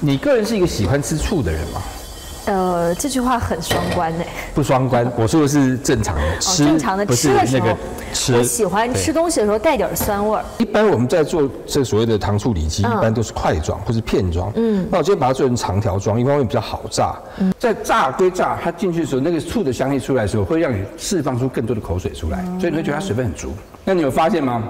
你个人是一个喜欢吃醋的人吗？这句话很双关哎、欸。不双关，我说的是正常的吃，正常的吃的时候，我喜欢吃东西的时候带点酸味儿。一般我们在做这所谓的糖醋里脊，一般都是块状或是片状。嗯，那我今天把它做成长条状，一方面比较好炸。嗯，在炸归炸，它进去的时候，那个醋的香气出来的时候，会让你释放出更多的口水出来，所以你会觉得它水分很足。那你有发现吗？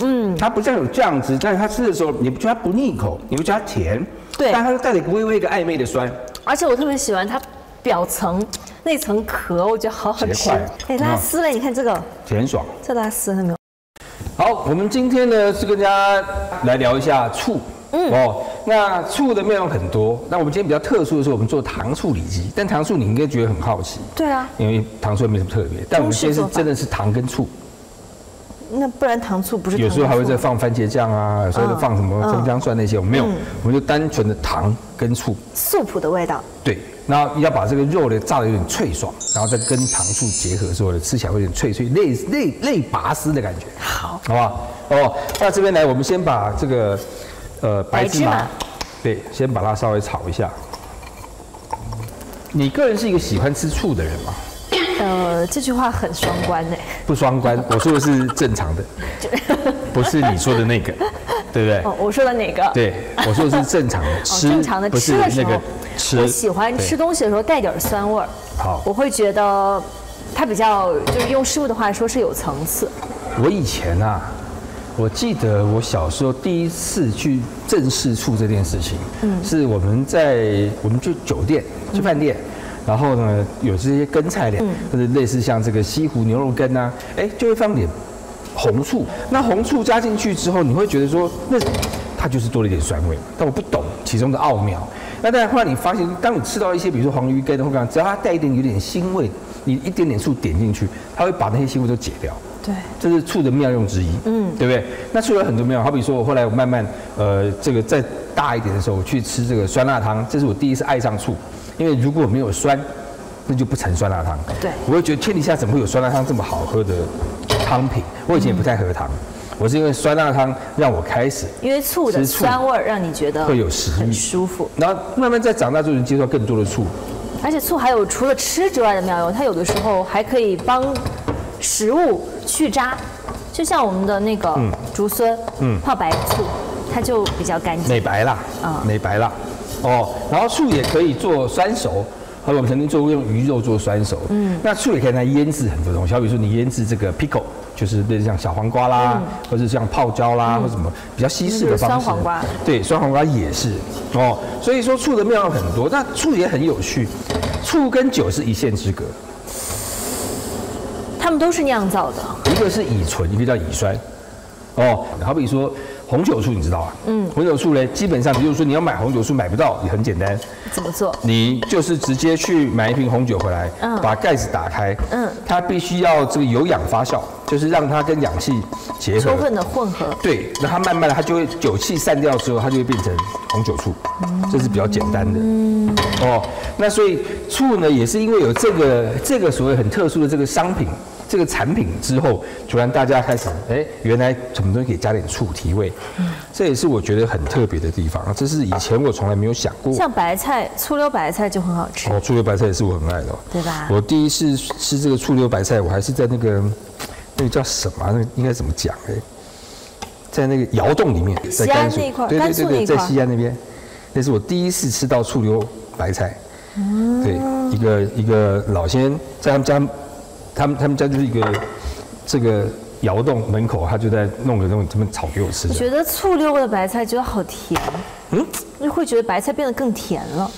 嗯，它不像有酱汁，但是它吃的时候，你不觉得它不腻口，你不觉得它甜，对，但它又带了一个微的暧昧的酸。而且我特别喜欢它表层那层壳，我觉得好好吃。哎，拉丝嘞，你看这个，甜爽。这拉丝了没有？好，我们今天呢是跟大家来聊一下醋。嗯哦，那醋的面容很多。那我们今天比较特殊的是，我们做糖醋里脊，但糖醋你应该觉得很好奇。对啊，因为糖醋没什么特别，但我们今天是真的是糖跟醋。 那不然糖醋不是？有时候还会再放番茄酱啊，有时候放什么葱姜蒜那些，我们没有，我们就单纯的糖跟醋，素朴的味道。对，然后要把这个肉呢炸得有点脆爽，然后再跟糖醋结合之后呢，吃起来会有点脆脆，类拔丝的感觉。好，好不好？哦，那这边来，我们先把这个白芝麻，对，先把它稍微炒一下。你个人是一个喜欢吃醋的人吗？ 这句话很双关哎，不双关，我说的是正常的，不是你说的那个，对不对？哦，我说的哪个？对，我说的是正常的，吃，正常的吃的时候，我喜欢吃东西的时候带点酸味儿，好，我会觉得它比较，就是用师傅的话说是有层次。我以前啊，我记得我小时候第一次去正式醋这件事情，嗯，是我们去酒店，去饭店。 然后呢，有这些根菜类，或者类似像这个西湖牛肉羹啊，哎，就会放点红醋。那红醋加进去之后，你会觉得说，那它就是多了一点酸味。但我不懂其中的奥妙。那但后来你发现，当你吃到一些比如说黄鱼羹或干，只要它带一点有点腥味，你一点点醋点进去，它会把那些腥味都解掉。对，这是醋的妙用之一。嗯，对不对？那醋有很多妙用，好比说我后来我慢慢这个再大一点的时候，我去吃这个酸辣汤，这是我第一次爱上醋。 因为如果没有酸，那就不成酸辣汤。对，我会觉得天底下怎么会有酸辣汤这么好喝的汤品？我以前也不太喝汤，我是因为酸辣汤让我开始，因为醋的酸味让你觉得会有食欲，很舒服。然后慢慢在长大之后，接受更多的醋。而且醋还有除了吃之外的妙用，它有的时候还可以帮食物去渣，就像我们的那个竹荪，泡白醋，它就比较干净，美白啦，美白啦。 哦，然后醋也可以做酸熟，还有我们曾经做过用鱼肉做酸熟。嗯，那醋也可以拿来腌制很多东西，好比说你腌制这个 pickle， 就是类似像小黄瓜啦，或者像泡椒啦，或者什么比较西式的方式。酸黄瓜。对，酸黄瓜也是。哦，所以说醋的妙用很多，但醋也很有趣。醋跟酒是一线之隔，它们都是酿造的，一个是乙醇，一个叫乙酸。哦，好比说。 红酒醋你知道啊？嗯，红酒醋呢，基本上就是说你要买红酒醋买不到也很简单。怎么做？你就是直接去买一瓶红酒回来，把盖子打开，它必须要这个有氧发酵，就是让它跟氧气结合，充分的混合。对，那它慢慢的它就会酒气散掉之后，它就会变成红酒醋，这是比较简单的。嗯，哦，那所以醋呢，也是因为有这个所谓很特殊的这个商品。 这个产品之后，突然大家开始，哎，原来什么东西可以加点醋提味，这也是我觉得很特别的地方。这是以前我从来没有想过。像白菜，醋溜白菜就很好吃。哦，醋溜白菜也是我很爱的，对吧？我第一次吃这个醋溜白菜，我还是在那个叫什么？那应该怎么讲？哎，在那个窑洞里面，在甘肃那一块，对对对，在西安那边，那是我第一次吃到醋溜白菜。对，一个老先生在他们家。 他们家就是一个这个窑洞门口，他就在弄个东西，他们炒给我吃。我觉得醋溜的白菜觉得好甜，嗯，就会觉得白菜变得更甜了。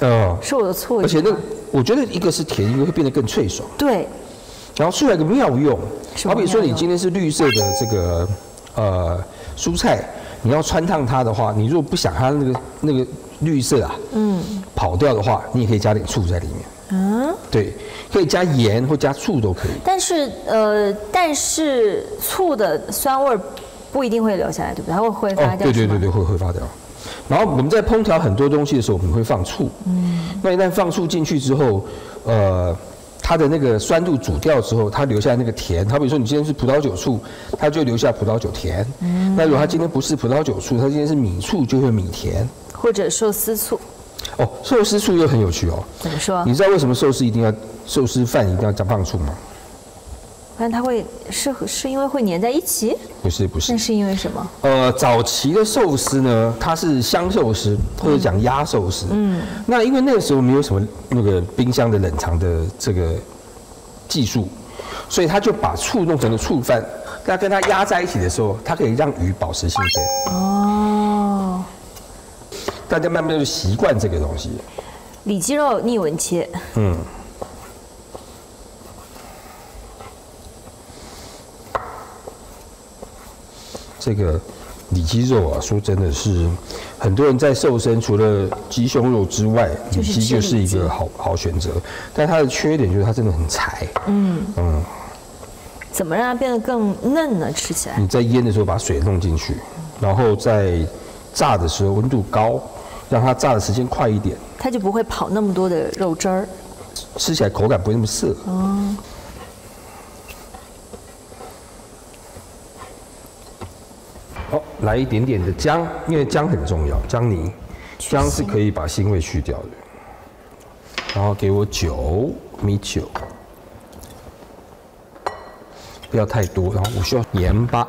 哦，是我的醋。而且我觉得一个是甜，一个会变得更脆爽。对。然后醋有个妙用，好比说你今天是绿色的这个蔬菜，你要穿烫它的话，你如果不想它那个绿色啊，跑掉的话，你也可以加点醋在里面。 嗯，对，可以加盐或加醋都可以。但是醋的酸味不一定会留下来，对不对？它会挥发掉。对对对对，会挥发掉。然后我们在烹调很多东西的时候，我们会放醋。嗯，那一旦放醋进去之后，它的那个酸度煮掉之后，它留下那个甜。好比说你今天是葡萄酒醋，它就留下葡萄酒甜。那如果它今天不是葡萄酒醋，它今天是米醋，就会米甜。或者寿司醋。哦，寿司醋又很有趣哦。怎么说？你知道为什么寿司饭一定要加胖醋吗？但它会是因为会粘在一起？不是不是。那是因为什么？早期的寿司呢，它是香寿司或者讲鸭寿司。嗯。那因为那个时候没有什么那个冰箱的冷藏的这个技术，所以他就把醋弄成了醋饭。 那跟它压在一起的时候，它可以让鱼保持新鲜。哦，大家慢慢就习惯这个东西。里脊肉逆纹切。嗯。这个里脊肉啊，说真的是很多人在瘦身，除了鸡胸肉之外，里脊就是一个好选择。但它的缺点就是它真的很柴。嗯嗯。 怎么让它变得更嫩呢？吃起来，你在腌的时候把水弄进去，然后在炸的时候温度高，让它炸的时间快一点，它就不会跑那么多的肉汁儿，吃起来口感不会那么涩。哦。好，来一点点的姜，因为姜很重要，姜泥，姜是可以把腥味去掉的。然后给我酒，米酒。 不要太多，然后我需要盐巴，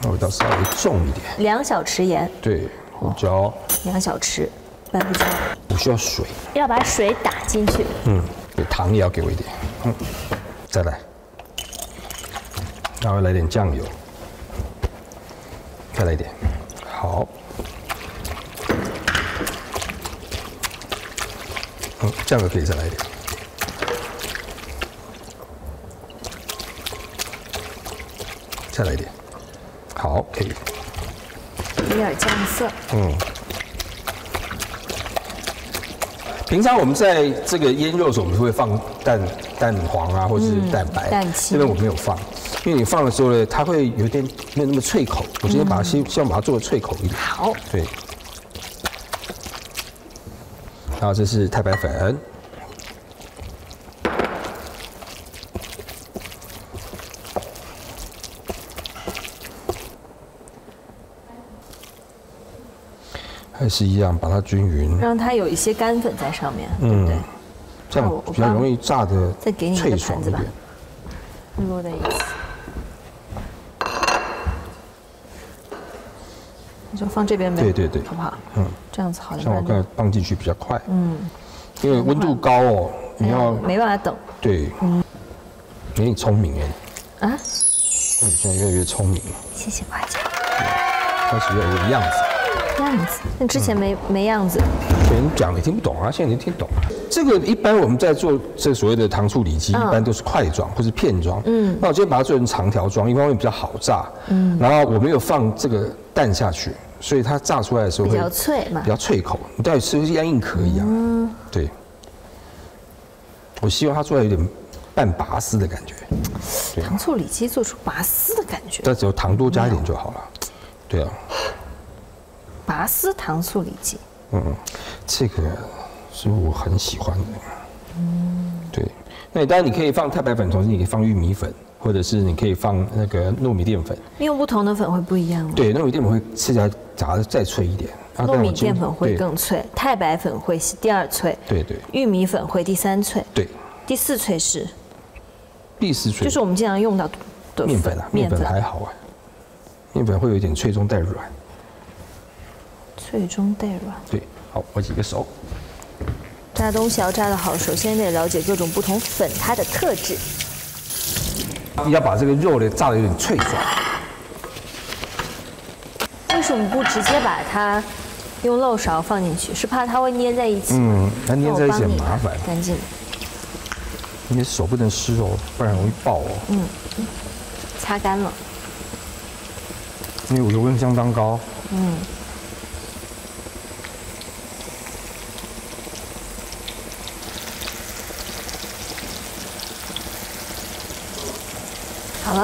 那味道稍微重一点，2小匙盐，对，胡椒，2小匙，白胡椒，我需要水，要把水打进去，嗯，对，糖也要给我一点，嗯，再来，然后来点酱油，再来一点，好，嗯，酱油可以再来一点。 再来一点，好，可以。有点酱色。嗯。平常我们在这个腌肉的时候，我们会放蛋黄啊，或者是蛋白。蛋清。这边我没有放，因为你放的时候呢，它会有点没有那么脆口。我今天把它希望把它做的脆口一点。好。对。然后这是太白粉。 还是一样，把它均匀，让它有一些干粉在上面，对不对？这样比较容易炸的脆爽一点。摞在一起，你就放这边呗。对对对，好不好？嗯，这样子好。像我刚才放进去比较快。嗯，因为温度高哦，你要没办法等。对，嗯，你聪明哎。啊？那你现在越来越聪明了。谢谢夸奖。开始越来越样子。 样子，那之前没样子。以前讲你听不懂啊，现在你听懂了。这个一般我们在做这所谓的糖醋里脊，一般都是块装或是片装。嗯，那我今天把它做成长条装，一方面比较好炸。嗯，然后我没有放这个蛋下去，所以它炸出来的时候比较脆嘛，比较脆口。你到底吃像硬壳一样。嗯，对。我希望它做出来有点半拔丝的感觉。糖醋里脊做出拔丝的感觉，但只要糖多加一点就好了。对啊。 拔丝糖醋里脊，嗯，这个是我很喜欢的，嗯，对。那当然你可以放太白粉，同时你可以放玉米粉，或者是你可以放那个糯米淀粉。用不同的粉会不一样吗？对，糯米淀粉会吃起来炸得再脆一点，糯米淀粉会更脆，太白粉会是第2脆，对对，玉米粉会第3脆，对，第4脆是，第4脆就是我们经常用到的面粉啊，面粉还好啊，面粉会有一点脆中带软。 脆中带软。对，好，我几个熟。炸东西要炸得好，首先得了解各种不同粉它的特质。要把这个肉呢炸得有点脆爽。为什么不直接把它用漏勺放进去？是怕它会粘在一起。嗯，它粘在一起很麻烦。赶紧。你的手不能湿哦，不然容易爆哦。嗯，擦干了。因为我油温相当高。嗯。 好了，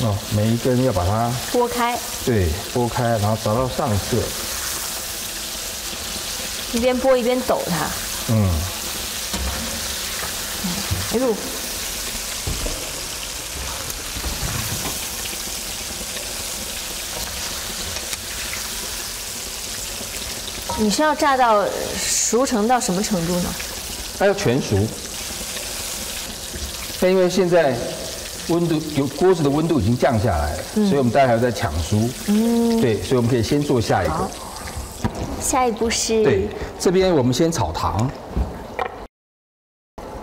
哦，每一根要把它拨开，对，拨开，然后找到上色，一边拨一边抖它。嗯。哎呦，你是要炸到熟成到什么程度呢？它要全熟。但因为现在温度有锅子的温度已经降下来了，所以我们待会还要再抢熟。对，所以我们可以先做下一个。下一步是？对，这边我们先炒糖。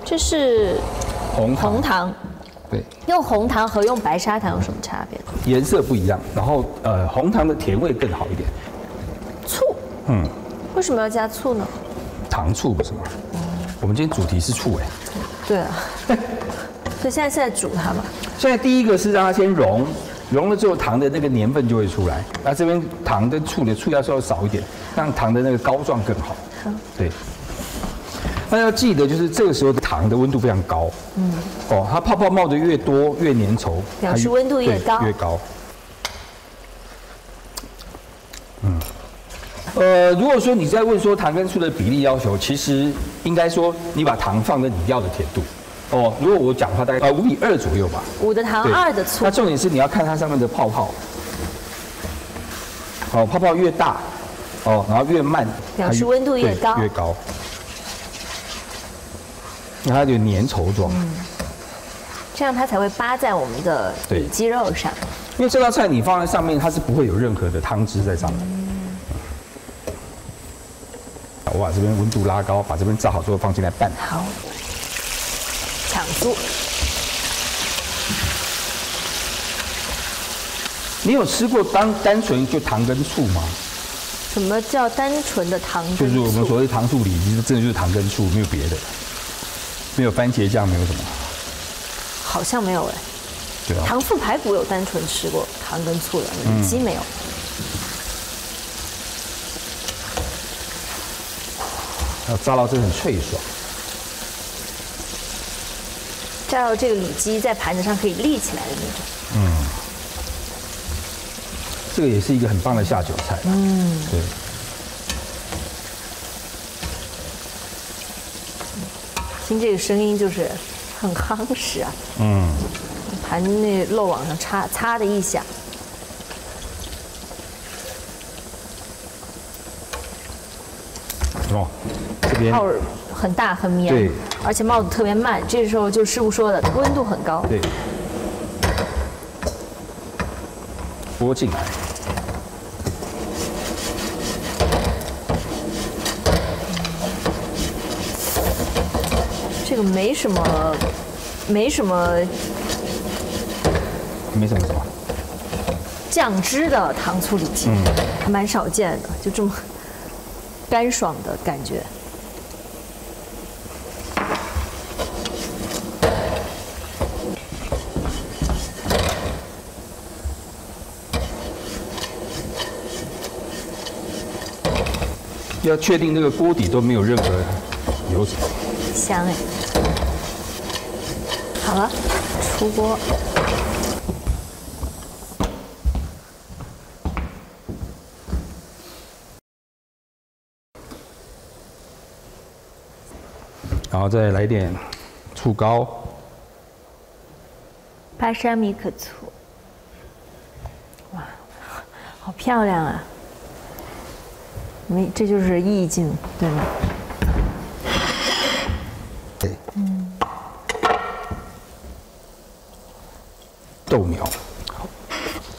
这是红糖。 对，用红糖和用白砂糖有什么差别？颜色不一样，然后红糖的甜味更好一点。醋，为什么要加醋呢？糖醋不是吗？我们今天主题是醋哎。对啊，所以现在是在煮它嘛。现在第一个是让它先溶，溶了之后糖的那个年份就会出来。那这边糖跟醋的醋要稍微少一点，让糖的那个膏状更好。对。 那要记得，就是这个时候糖的温度非常高，它泡泡冒得越多越粘稠，表示温度越高，如果说你在问说糖跟醋的比例要求，其实应该说你把糖放在你要的甜度，如果我讲的话，大概5:2左右吧，5的糖2的醋。那重点是你要看它上面的泡泡，泡泡越大，然后越慢，表示温度越高，它就粘稠状，这样它才会扒在我们的鸡肉上。因为这道菜你放在上面，它是不会有任何的汤汁在上面。我把这边温度拉高，把这边炸好之后放进来拌。好，抢住。你有吃过单纯就糖跟醋吗？ 什么叫单纯的糖跟醋？就是我们所谓糖醋里脊，真的就是糖跟醋，没有别的。 没有番茄酱，没有什么，好像没有哎。对啊，糖醋排骨有单纯吃过糖跟醋的，里脊没有。要炸到这很脆爽，炸到这个里脊在盘子上可以立起来的那种。这个也是一个很棒的下酒菜。对。 听这个声音就是很夯实啊！盘那漏往上擦的一下，这边泡很大很绵，对，而且冒得特别慢。这时候就师傅说的温度很高，对，拨进来。 这个没什么酱汁的糖醋里脊，还蛮少见的，就这么干爽的感觉。要确定那个锅底都没有任何油脂。香哎！ 好了，出锅。然后再来点醋膏，巴沙米可醋。哇，好漂亮啊！没，这就是意境，对吗？ 豆苗，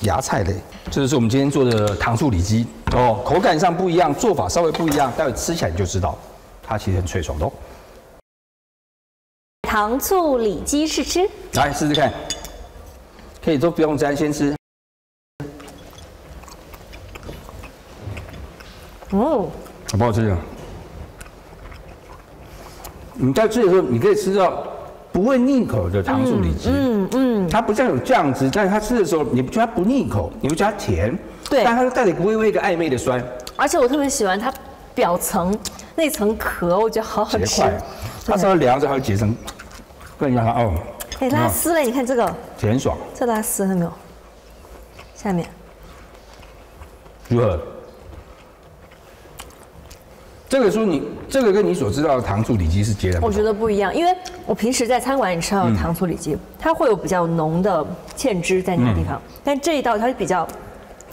芽菜类，这就是我们今天做的糖醋里脊口感上不一样，做法稍微不一样，待会吃起来你就知道，它其实很脆爽的。糖醋里脊试吃，来试试看，可以都不用沾，先吃。好不好吃啊？你在吃的时候，你可以吃到。 不会腻口的糖醋里脊，它不像有酱汁，但是它吃的时候你不觉得它不腻口，你会觉得它甜，对，但它又带着微微的暧昧的酸。而且我特别喜欢它表层那层壳，我觉得好好吃。结块，它稍微凉着它会结成，更让它哎，拉丝嘞，你看这个，甜爽。这拉丝了没有？下面如何？这个这个跟你所知道的糖醋里脊是截然不同。我觉得不一样，因为。 我平时在餐馆里吃到的糖醋里脊，它会有比较浓的芡汁在那个地方，但这一道它是比较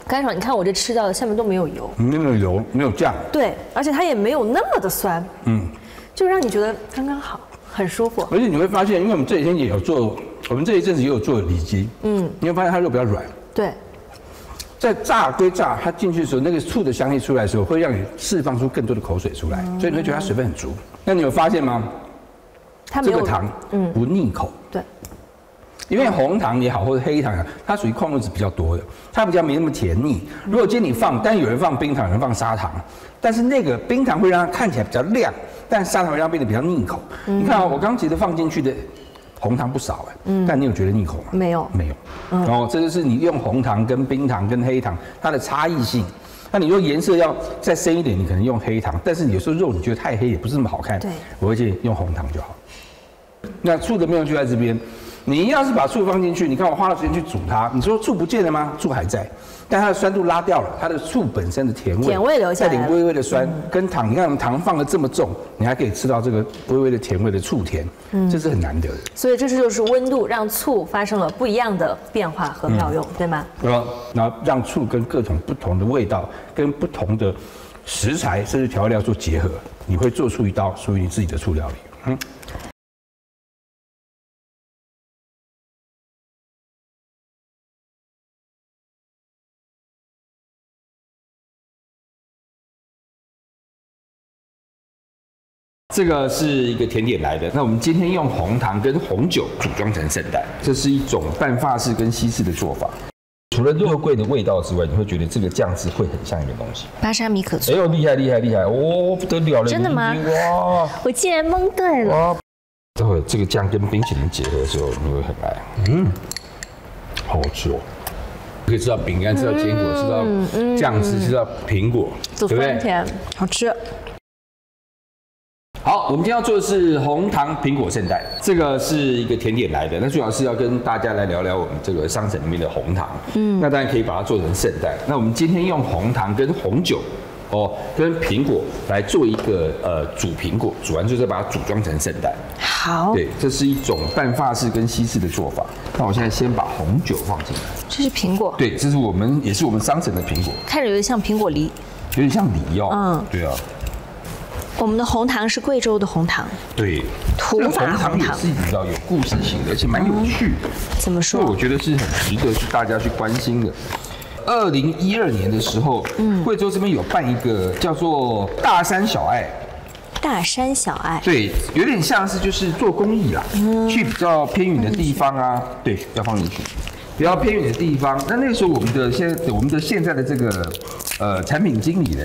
干爽，你看我这吃到的下面都没有油，没有油，没有酱，对，而且它也没有那么的酸，嗯，就让你觉得刚刚好，很舒服。而且你会发现，因为我们这几天也有做，我们这一阵子也有做里脊，嗯，你会发现它肉比较软，对。 在炸归炸，它进去的时候，那个醋的香气出来的时候，会让你释放出更多的口水出来，所以你会觉得它水分很足。那你有发现吗？它这个糖，嗯，不腻口。对，因为红糖也好，或者黑糖也好，它属于矿物质比较多的，它比较没那么甜腻。如果今天你放，但有人放冰糖，有人放砂糖，但是那个冰糖会让它看起来比较亮，但砂糖会让它变得比较腻口。你看啊、哦，我刚记得放进去的。 红糖不少哎，嗯，但你有觉得腻口吗？没有，没有。然后这就是你用红糖跟冰糖跟黑糖它的差异性。那你说颜色要再深一点，你可能用黑糖，但是有时候肉你觉得太黑也不是那么好看，对，我会建议用红糖就好。那醋的妙就在这边，你要是把醋放进去，你看我花了时间去煮它，你说醋不见了吗？醋还在，但它的酸度拉掉了，它的醋本身的甜味留下来，带点微微的酸，跟糖，你看我们糖放的这么重。 你还可以吃到这个微微的甜味的醋甜，嗯，这是很难得的。所以这就是温度让醋发生了不一样的变化和妙用，对吗？然后让醋跟各种不同的味道、跟不同的食材甚至调料做结合，你会做出一道属于你自己的醋料理。嗯。这个是一个甜点来的，那我们今天用红糖跟红酒组装成圣诞，这是一种半法式跟西式的做法。除了肉桂的味道之外，你会觉得这个酱汁会很像一个东西。巴沙米可醋，哎呦，厉害厉害厉害，哦，不得了了！真的吗？哇，我竟然蒙对了。待会这个酱跟冰淇淋结合的时候，你会很爱。嗯，好好吃哦。 可以吃到饼干，吃到坚果，吃到酱汁，吃到苹果，对不对？好吃。 好，我们今天要做的是红糖苹果圣诞，这个是一个甜点来的。那主要是要跟大家来聊聊我们这个商城里面的红糖，嗯，那当然可以把它做成圣诞。那我们今天用红糖跟红酒，哦，跟苹果来做一个煮苹果，煮完之后再把它组装成圣诞。好，对，这是一种半法式跟西式的做法。那我现在先把红酒放进来，这是苹果，对，这是我们也是我们商城的苹果，看着有点像苹果梨，有点像梨哦，嗯，对啊。 我们的红糖是贵州的红糖，对，土法红糖是比较有故事性的，而且蛮有趣的。怎么说？我觉得是很值得去大家去关心的。2012年的时候，嗯，贵州这边有办一个叫做“大山小爱”。大山小爱，对，有点像是就是做公益啦，去比较偏远的地方啊，对，要放进去，比较偏远的地方。那个时候我们的现在的这个产品经理呢？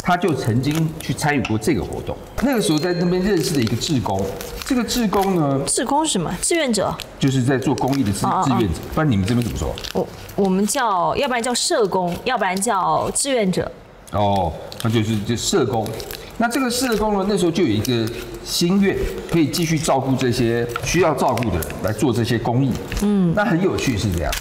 他就曾经去参与过这个活动，那个时候在那边认识的一个志工，这个志工呢，志工是什么？志愿者，就是在做公益的志愿者。不然你们这边怎么说？我们叫，要不然叫社工，要不然叫志愿者。哦，那就是社工。那这个社工呢，那时候就有一个心愿，可以继续照顾这些需要照顾的人，来做这些公益。嗯，那很有趣是这样。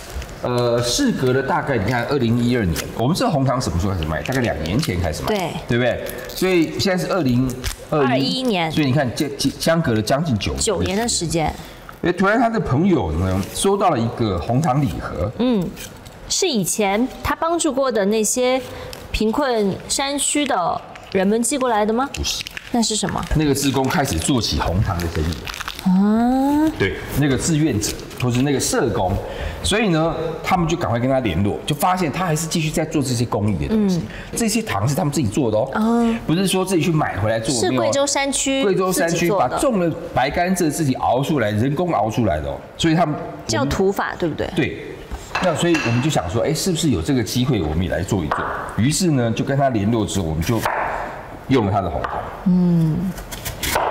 事隔了大概你看2012年，我们这红糖什么时候开始卖？大概2年前开始卖，对，对不对？所以现在是2021年，所以你看相隔了将近9年的时间。哎，突然他的朋友呢收到了一个红糖礼盒，嗯，是以前他帮助过的那些贫困山区的人们寄过来的吗？不是，那是什么？那个志工开始做起红糖的生意。 啊，对，那个志愿者或是那个社工，所以呢，他们就赶快跟他联络，就发现他还是继续在做这些公益的东西。这些糖是他们自己做的哦，不是说自己去买回来做。是贵州山区把种了白甘蔗自己熬出来，人工熬出来的哦。所以他们叫土法，对不对？对。那所以我们就想说，哎，是不是有这个机会，我们也来做一做？于是呢，就跟他联络之后，我们就用了他的红糖。嗯。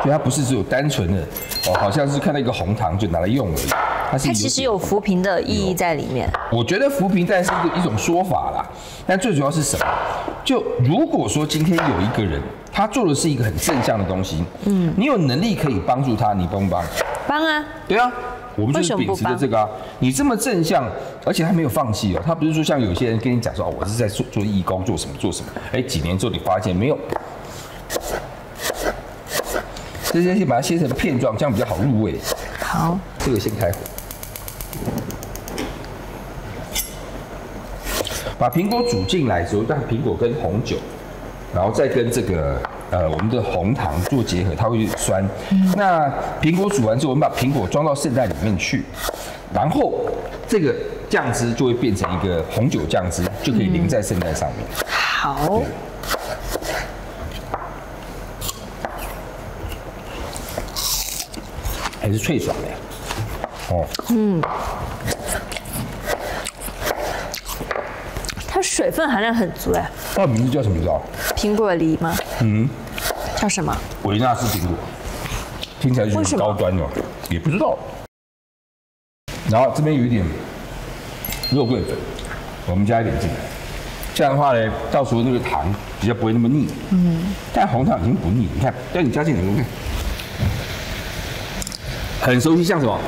所以它不是只有单纯的哦，好像是看到一个红糖就拿来用而已。它其实有扶贫的意义在里面。我觉得扶贫但是一种说法啦，但最主要是什么？就如果说今天有一个人他做的是一个很正向的东西，嗯，你有能力可以帮助他，你帮不帮？帮啊！对啊，我们就是秉持着这个啊。你这么正向，而且他没有放弃哦，他不是说像有些人跟你讲说哦，我是在做义工，做什么做什么，哎，几年之后你发现没有。 这些先把它切成片状，这样比较好入味。好，这个先开火。把苹果煮进来之后，让苹果跟红酒，然后再跟这个我们的红糖做结合，它会酸。那苹果煮完之后，我们把苹果装到圣代里面去，然后这个酱汁就会变成一个红酒酱汁，就可以淋在圣代上面。好。 还是脆爽的，哦，嗯，它水分含量很足哎。它的名字叫什么？你知道？苹果梨吗？嗯，叫什么？维纳斯苹果，听起来就很高端哦。也不知道。然后这边有一点肉桂粉，我们加一点进来，这样的话呢，到时候那个糖比较不会那么腻。嗯，但红糖已经不腻，你看，但你加进来，我看。 很熟悉，像什么？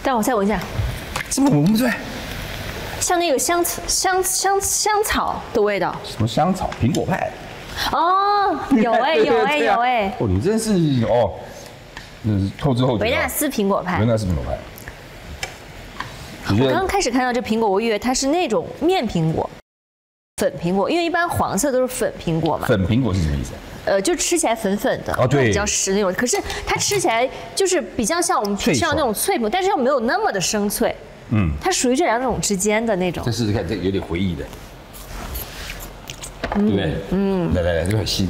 但我再闻一下，怎么闻不出来？像那个香草的味道。什么香草？苹果派。哦，有哎、欸，有哎、欸，有哎、欸。哦，你真是哦，嗯，透支后觉。维纳斯苹果派。维纳斯苹果派。我刚刚开始看到这苹果，我以为它是那种面苹果、粉苹果，因为一般黄色都是粉苹果嘛。粉苹果是什么意思？ 就吃起来粉粉的，哦，对，比较实那种。可是它吃起来就是比较像我们平常那种脆饼，但是又没有那么的生脆。嗯，它属于这两种之间的那种。再试试看，这有点回忆的，对不对？嗯，来来来，这个很新。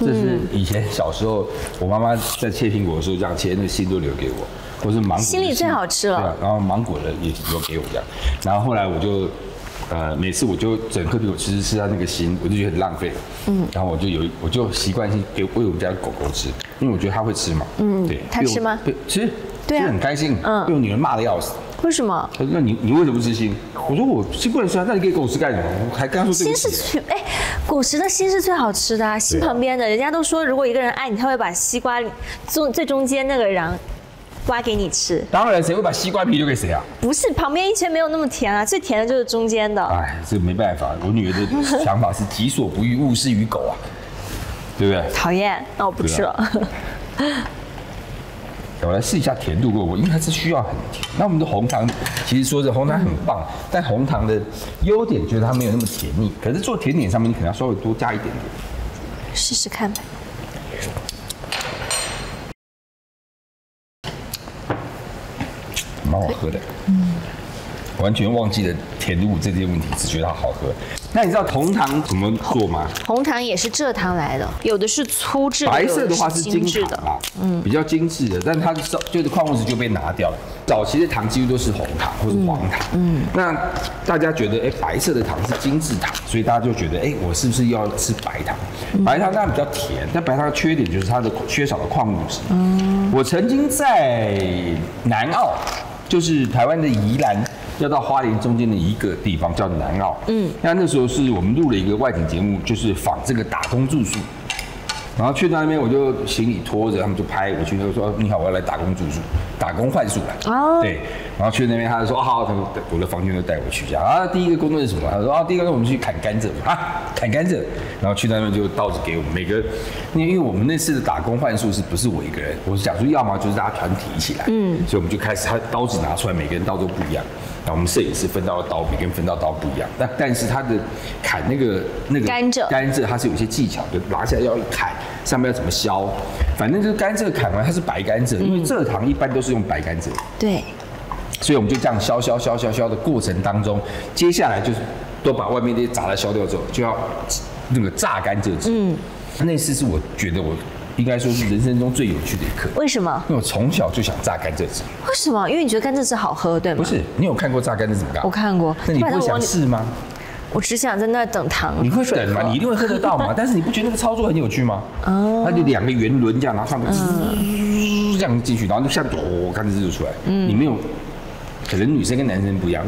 这是以前小时候我妈妈在切苹果的时候，这样切，那个心都留给我，或是芒果。心里最好吃了。对啊，然后芒果的也留给我这样，然后后来我就。 每次我就整颗苹果吃它那个心，我就觉得很浪费。嗯，然后我就习惯性给我们家狗狗吃，因为我觉得它会吃嘛。嗯，对，它吃吗？吃，对啊，很开心。嗯，被我女儿骂得要死。为什么？她说：“那你为什么不吃心？”我说：“我吃不能吃啊，那你给狗吃干什么？”我还刚说心是最哎，果实的心是最好吃的啊，心旁边的人家都说，如果一个人爱你，他会把西瓜最中间那个瓤。 挖给你吃，当然谁会把西瓜皮留给谁啊？不是，旁边一圈没有那么甜啊，最甜的就是中间的。哎，这没办法，我女儿的想法是己所不欲，勿施于狗啊，对不对？讨厌，那我不吃了。我来试一下甜度够不够，因为它是需要很甜。那我们的红糖，其实说是红糖很棒，但红糖的优点就是它没有那么甜腻，可是做甜点上面你可能要稍微多加一点点，试试看吧。 蛮好喝的，嗯，完全忘记了甜度这些问题，只觉得它好喝。那你知道红糖怎么做吗？红糖也是蔗糖来的，有的是粗制的，白色的话是精制的啊，嗯，比较精致的，但它就是矿物质就被拿掉了。早期的糖几乎都是红糖或是黄糖，嗯，那大家觉得哎、欸，白色的糖是精致糖，所以大家就觉得哎、欸，我是不是要吃白糖？白糖当然比较甜，但白糖的缺点就是它的缺少了矿物质。嗯，我曾经在南澳。 就是台湾的宜兰，要到花莲中间的一个地方叫南澳。嗯，那时候是我们录了一个外景节目，就是仿这个打工住宿。然后去到那边，我就行李拖着，他们就拍我去，他说：“你好，我要来打工住宿，打工换宿来。”哦，对。然后去那边，他就说：“好，他们我的房间都带我去。”啊，第一个工作是什么？他说：“啊，第一个我们去砍甘蔗啊，砍甘蔗。”然后去那边就倒着给我们每个，因为我们那次的打工换宿是不是我一个人？我是想说，要么就是大家团体一起来。嗯。所以我们就开始，他刀子拿出来，每个人刀都不一样。然后我们摄影师分到的刀，每个人分到刀不一样。但是他的砍那个甘蔗，它是有些技巧，就拿下来要一砍。 上面要怎么削？反正就是甘蔗砍完，它是白甘蔗，因为蔗糖一般都是用白甘蔗。对。所以我们就这样削的过程当中，接下来就是都把外面那些杂的削掉之后，就要那个榨甘蔗汁。嗯。那次是我觉得我应该说是人生中最有趣的一刻。为什么？因为我从小就想榨甘蔗汁。为什么？因为你觉得甘蔗汁好喝，对吗？不是，你有看过榨甘蔗怎么干？我看过。那你不想试吗？ 我只想在那儿等糖，你会等吗？你一定会喝得到嘛？但是你不觉得那个操作很有趣吗？哦，它就两个圆轮这样，然后上面这样进去，然后就下面哦，甘蔗汁就出来。嗯，你没有，可能女生跟男生不一样。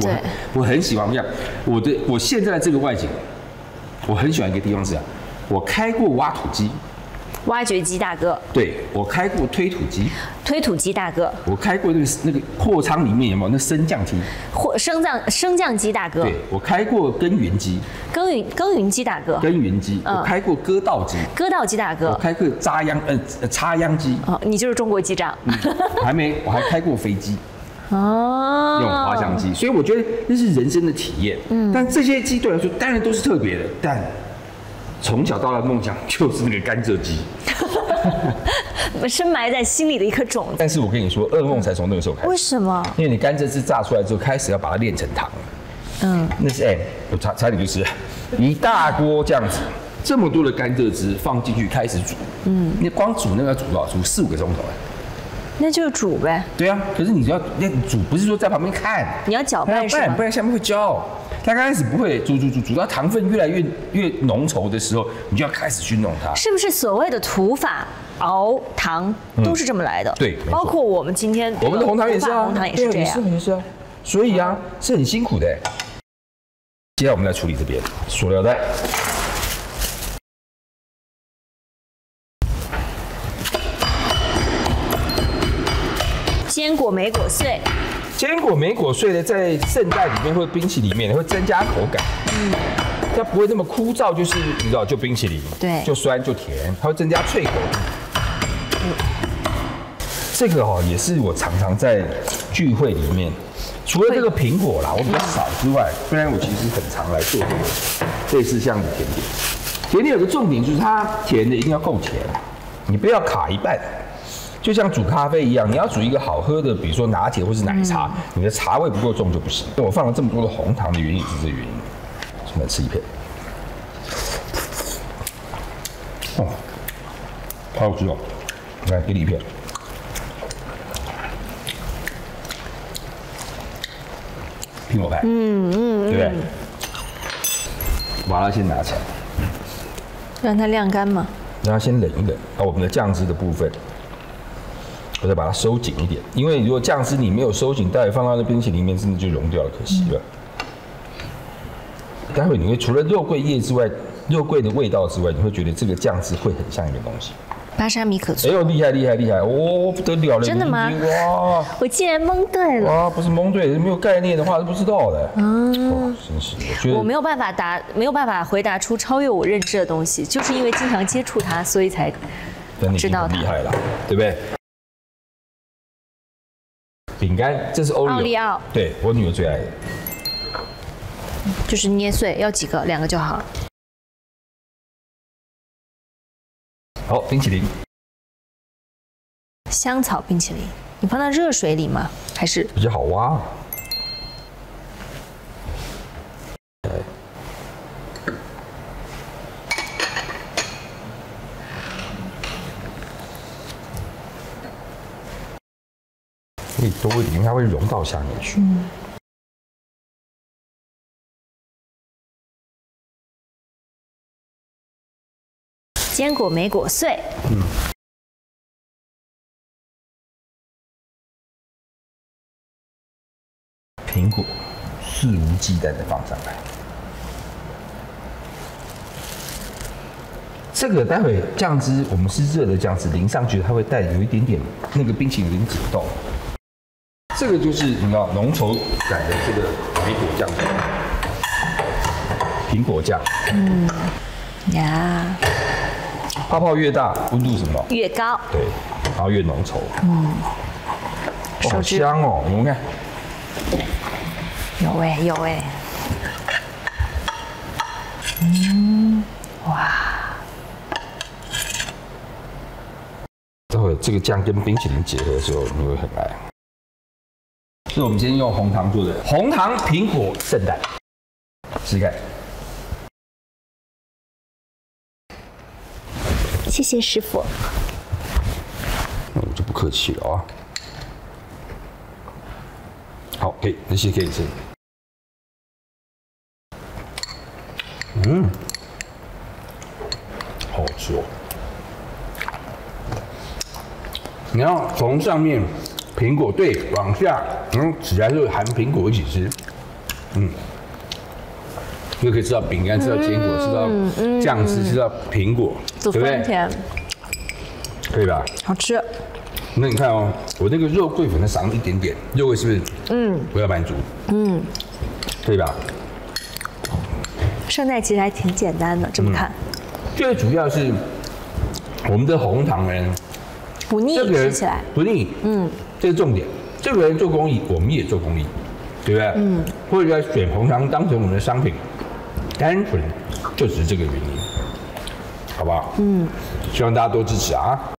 我很喜欢这样。我现在这个外景，我很喜欢一个地方是啊，我开过挖土机，挖掘机大哥。对，我开过推土机，推土机大哥。我开过那个货仓里面有没有那升降机？升降机大哥。对，我开过耕耘机。耕耘机大哥。耕耘机，我开过割稻机。割稻机大哥。我开过插秧机。哦，你就是中国机长。还没，我还开过飞机。哦，用滑翔机，所以我觉得那是人生的体验。嗯，但这些鸡对我来说当然都是特别的，但从小到大的梦想就是那个甘蔗鸡。深埋在心里的一颗种子。但是我跟你说，噩梦才从那个时候开始。为什么？因为你甘蔗汁榨出来之后，开始要把它炼成糖。嗯，那是我差点就吃了一大锅这样子，这么多的甘蔗汁放进去开始煮。嗯，你光煮那个要煮多少？煮4、5个钟头。那就是煮呗。对啊，可是你要那煮，不是说在旁边看，你要搅拌，不然下面会焦。它刚开始不会煮到糖分越来越浓稠的时候，你就要开始去弄它。是不是所谓的土法熬糖都是这么来的？对，包括我们今天我们的红糖也是啊，红糖也是这样，也是啊。所以啊，是很辛苦的。接下来我们来处理这边塑料袋。 坚果莓果碎，坚果莓果碎呢，在圣代里面或冰淇淋里面会增加口感，嗯，它不会那么枯燥，就是你知道，就冰淇淋，对，就酸就甜，它会增加脆口感。这个哦，也是我常常在聚会里面，除了这个苹果啦，我比较少之外，不然我其实很常来做类似这样的甜点。甜点有个重点就是它甜的一定要够甜，你不要卡一半。 就像煮咖啡一样，你要煮一个好喝的，比如说拿铁或是奶茶，你的茶味不够重就不行。我放了这么多的红糖的原因也是这原因。我们吃一片，哦，好好吃哦！来，给你一片。苹果派，对不对？把它先拿起来，让它晾干嘛？让它先冷一冷。那我们的酱汁的部分。 我再把它收紧一点，因为如果酱汁你没有收紧，待会放到那冰淇淋里面，真的就溶掉了，可惜了。待会你会除了肉桂叶之外，肉桂的味道之外，你会觉得这个酱汁会很像一个东西。巴沙米可颂。哎呦，厉害！哦，不得了了！真的吗？哇！我竟然蒙对了。哇，不是蒙对，没有概念的话是不知道的。嗯。真是，我觉得我没有办法回答出超越我认知的东西，就是因为经常接触它，所以才知道它厉害了，对不对？ 饼干，这是奥利奥，对我女儿最爱的，就是捏碎，要几个？2个就好。好，冰淇淋，香草冰淇淋，你放到热水里吗？还是比较好挖。可以多一点，因为它会融到下面去。坚果莓果碎。苹果肆无忌惮的放上来。这个待会酱汁，我们是热的酱汁淋上去，它会带有一点点那个冰淇淋的解冻。 这个就是你知道浓稠感的这个莓果酱，苹果酱。嗯呀，泡泡越大，温度什么越高？对，然后越浓稠。嗯，好香哦！你们看，有哎。嗯，哇！待会这个酱跟冰淇淋结合的时候，你会很爱。 是我们今天用红糖做的红糖苹果圣代，试看。谢谢师傅。那我就不客气了啊。好，可以，那些可以吃。嗯，好吃哦。你要从上面。 苹果对，往下，然后起来就含苹果一起吃，又可以吃到饼干，吃到坚果，吃到酱汁，吃到苹果，对不对？可以吧？好吃。那你看哦，我那个肉桂粉它少了一点点，肉桂是不是？我要满足。可以吧？圣代其实还挺简单的，这么看。最主要是我们的红糖呢，不腻，吃起来不腻，这是重点。这个人做公益，我们也做公益，对不对？嗯。或者要选红肠当成我们的商品，单纯就只是这个原因，好不好？嗯。希望大家多支持啊。